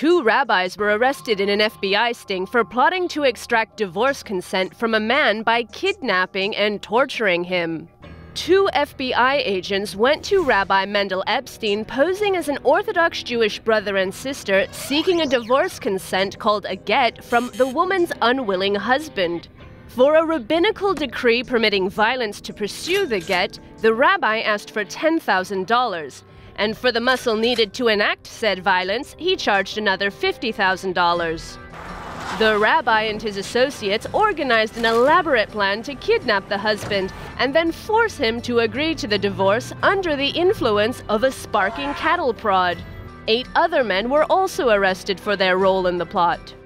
Two rabbis were arrested in an FBI sting for plotting to extract divorce consent from a man by kidnapping and torturing him. Two FBI agents went to Rabbi Mendel Epstein posing as an Orthodox Jewish brother and sister seeking a divorce consent called a get from the woman's unwilling husband. For a rabbinical decree permitting violence to pursue the get, the rabbi asked for $10,000. And for the muscle needed to enact said violence, he charged another $50,000. The rabbi and his associates organized an elaborate plan to kidnap the husband and then force him to agree to the divorce under the influence of a sparking cattle prod. 8 other men were also arrested for their role in the plot.